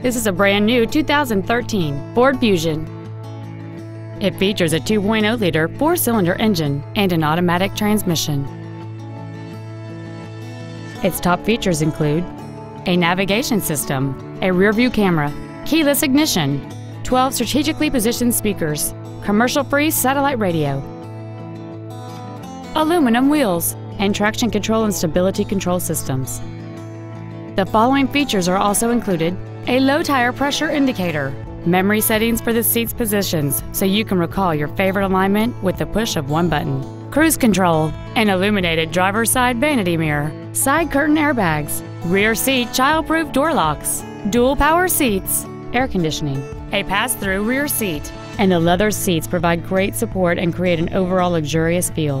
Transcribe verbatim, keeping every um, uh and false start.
This is a brand new two thousand thirteen Ford Fusion. It features a two point oh liter four-cylinder engine and an automatic transmission. Its top features include a navigation system, a rear-view camera, keyless ignition, twelve strategically positioned speakers, commercial-free satellite radio, aluminum wheels, and traction control and stability control systems. The following features are also included: a low tire pressure indicator, memory settings for the seat's positions so you can recall your favorite alignment with the push of one button, cruise control, an illuminated driver's side vanity mirror, side curtain airbags, rear seat child-proof door locks, dual power seats, air conditioning, a pass-through rear seat, and the leather seats provide great support and create an overall luxurious feel.